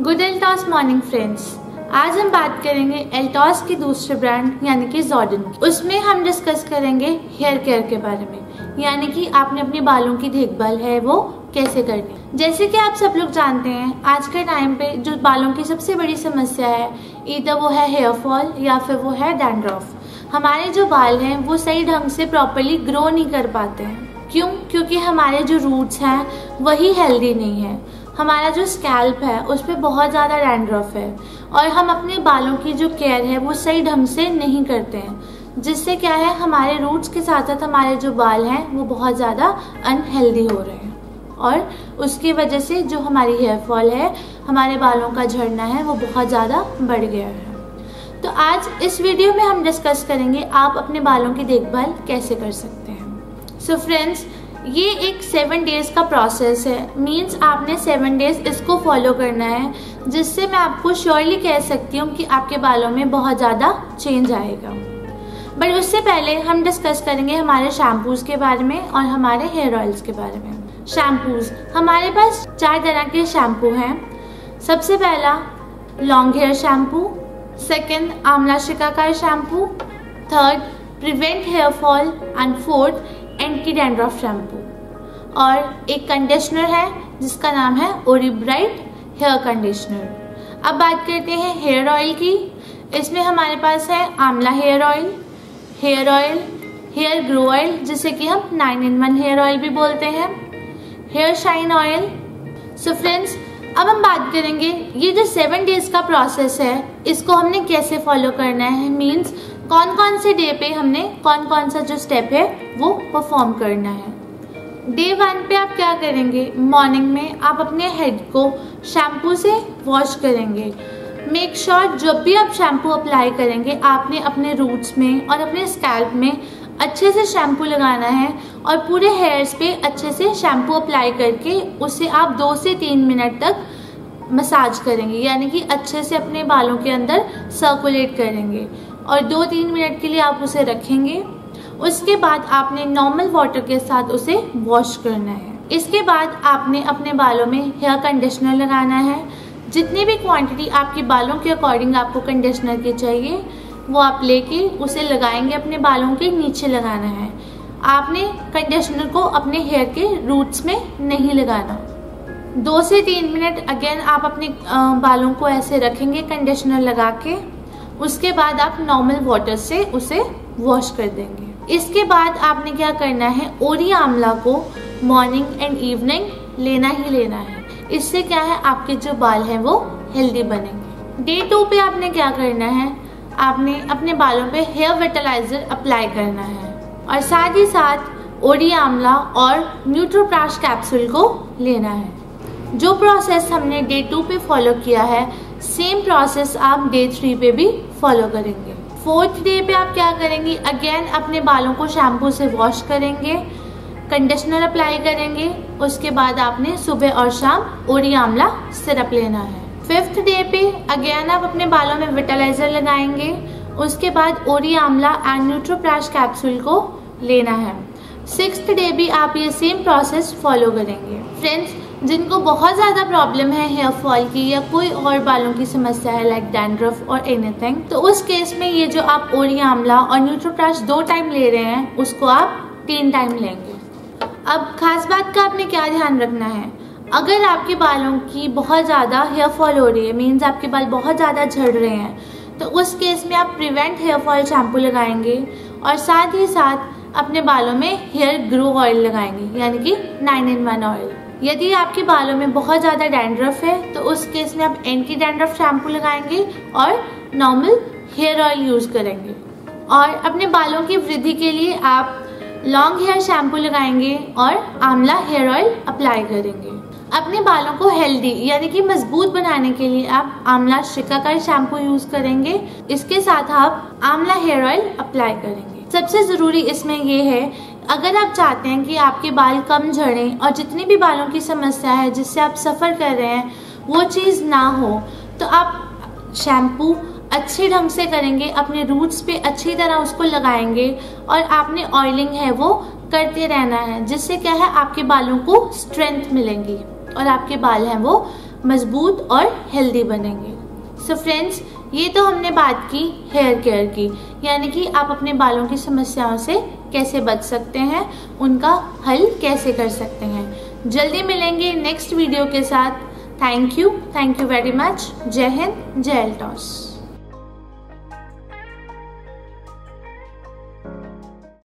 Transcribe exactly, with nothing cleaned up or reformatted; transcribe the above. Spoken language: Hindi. गुड एल्टॉस मॉर्निंग फ्रेंड्स, आज हम बात करेंगे एल्टॉस के दूसरे ब्रांड यानी कि जॉर्डन। उसमें हम डिस्कस करेंगे हेयर केयर के बारे में, यानी कि आपने अपने बालों की देखभाल है वो कैसे करनी है। जैसे कि आप सब लोग जानते हैं, आज के टाइम पे जो बालों की सबसे बड़ी समस्या है इधर वो है हेयर फॉल या फिर वो है डैंड्रफ। हमारे जो बाल हैं वो सही ढंग से प्रॉपरली ग्रो नहीं कर पाते हैं। क्यों? क्योंकि हमारे जो रूट्स हैं वही हेल्दी नहीं है। हमारा जो स्कैल्प है उस पर बहुत ज़्यादा डैंड्रफ है और हम अपने बालों की जो केयर है वो सही ढंग से नहीं करते हैं, जिससे क्या है हमारे रूट्स के साथ साथ हमारे जो बाल हैं वो बहुत ज़्यादा अनहेल्दी हो रहे हैं और उसकी वजह से जो हमारी हेयरफॉल है, हमारे बालों का झड़ना है वो बहुत ज़्यादा बढ़ गया है। तो आज इस वीडियो में हम डिस्कस करेंगे आप अपने बालों की देखभाल कैसे कर सकते हैं। सो फ्रेंड्स, ये एक सेवन डेज़ का प्रोसेस है, मीन्स आपने सेवन डेज़ इसको फॉलो करना है, जिससे मैं आपको श्योरली कह सकती हूँ कि आपके बालों में बहुत ज़्यादा चेंज आएगा। बट उससे पहले हम डिस्कस करेंगे हमारे शैम्पूज़ के बारे में और हमारे हेयर ऑयल्स के बारे में। शैम्पूज़ हमारे पास चार तरह के शैम्पू हैं। सबसे पहला long hair shampoo, second amla shikakai shampoo, third prevent hair fall and fourth anti dandruff shampoo. और एक कंडीशनर है जिसका नाम है ओरिब्राइट हेयर कंडीशनर। अब बात करते हैं हेयर ऑयल की। इसमें हमारे पास है amla hair oil, hair oil, hair grow oil जिसे कि हम nine in one hair oil भी बोलते हैं, hair shine oil. So friends, अब हम बात करेंगे ये जो सेवन डेज़ का प्रोसेस है इसको हमने कैसे फॉलो करना है, मीन्स कौन कौन से डे पे हमने कौन कौन सा जो स्टेप है वो परफॉर्म करना है। डे वन पे आप क्या करेंगे, मॉर्निंग में आप अपने हेड को शैम्पू से वॉश करेंगे। मेक श्योर sure जब भी आप शैम्पू अप्लाई करेंगे आपने अपने रूट्स में और अपने स्कैल्प में अच्छे से शैम्पू लगाना है और पूरे हेयर्स पे अच्छे से शैम्पू अप्लाई करके उसे आप दो से तीन मिनट तक मसाज करेंगे, यानी कि अच्छे से अपने बालों के अंदर सर्कुलेट करेंगे और दो तीन मिनट के लिए आप उसे रखेंगे। उसके बाद आपने नॉर्मल वाटर के साथ उसे वॉश करना है। इसके बाद आपने अपने बालों में हेयर कंडीशनर लगाना है। जितनी भी क्वांटिटी आपके बालों के अकॉर्डिंग आपको कंडीशनर की चाहिए वो आप लेके उसे लगाएंगे, अपने बालों के नीचे लगाना है। आपने कंडीशनर को अपने हेयर के रूट्स में नहीं लगाना। दो से तीन मिनट अगेन आप अपने बालों को ऐसे रखेंगे कंडीशनर लगा के। उसके बाद आप नॉर्मल वाटर से उसे वॉश कर देंगे। इसके बाद आपने क्या करना है, ओरी आंवला को मॉर्निंग एंड इवनिंग लेना ही लेना है। इससे क्या है आपके जो बाल हैं वो हेल्दी बनेंगे। डे टू पे आपने क्या करना है, आपने अपने बालों पे हेयर विटलाइजर अप्लाई करना है और साथ ही साथ ओरी आंवला और न्यूट्रोप्राश कैप्सूल को लेना है। जो प्रोसेस हमने डे टू पे फॉलो किया है सेम प्रोसेस आप डे थ्री पे भी फॉलो करेंगे। फोर्थ डे पे आप क्या करेंगे, अगेन अपने बालों को शैम्पू से वॉश करेंगे, कंडीशनर अप्लाई करेंगे। उसके बाद आपने सुबह और शाम ओरी आंवला सिरप लेना है। फिफ्थ डे पे अगेन आप अपने बालों में विटलाइजर लगाएंगे। उसके बाद ओरी आंवला एंड न्यूट्रोप्राश कैप्सूल को लेना है। सिक्स्थ डे भी आप ये सेम प्रोसेस फॉलो करेंगे। फ्रेंड्स, जिनको बहुत ज़्यादा प्रॉब्लम है हेयर फॉल की या कोई और बालों की समस्या है लाइक डैंड्रफ और एनीथिंग, तो उस केस में ये जो आप ओरी आंवला और न्यूट्रोप्राश दो टाइम ले रहे हैं उसको आप तीन टाइम लेंगे। अब खास बात का आपने क्या ध्यान रखना है, अगर आपके बालों की बहुत ज़्यादा हेयर फॉल हो रही है, मीन्स आपके बाल बहुत ज़्यादा झड़ रहे हैं, तो उस केस में आप प्रिवेंट हेयर फॉल शैम्पू लगाएंगे और साथ ही साथ अपने बालों में हेयर ग्रो ऑयल लगाएंगे, यानी कि नाइन इन वन ऑयल। यदि आपके बालों में बहुत ज़्यादा डैंड्रफ है तो उस केस में आप एंटी डैंड्रफ शैम्पू लगाएंगे और नॉर्मल हेयर ऑयल यूज़ करेंगे। और अपने बालों की वृद्धि के लिए आप लॉन्ग हेयर शैम्पू लगाएंगे और आंवला हेयर ऑयल अप्लाई करेंगे। अपने बालों को हेल्दी यानी कि मजबूत बनाने के लिए आप आंवला शिकाकाई शैम्पू यूज़ करेंगे। इसके साथ आप आंवला हेयर ऑयल अप्लाई करेंगे। सबसे ज़रूरी इसमें यह है, अगर आप चाहते हैं कि आपके बाल कम झड़ें और जितनी भी बालों की समस्या है जिससे आप सफ़र कर रहे हैं वो चीज़ ना हो, तो आप शैम्पू अच्छे ढंग से करेंगे, अपने रूट्स पे अच्छी तरह उसको लगाएंगे और आपने ऑयलिंग है वो करते रहना है, जिससे क्या है आपके बालों को स्ट्रेंथ मिलेगी और आपके बाल हैं वो मजबूत और हेल्दी बनेंगे। सो फ्रेंड्स, ये तो हमने बात की हेयर केयर की, यानी कि आप अपने बालों की समस्याओं से कैसे बच सकते हैं, उनका हल कैसे कर सकते हैं। जल्दी मिलेंगे नेक्स्ट वीडियो के साथ। Thank you, thank you very much. जय हिंद, जय एल्टॉस।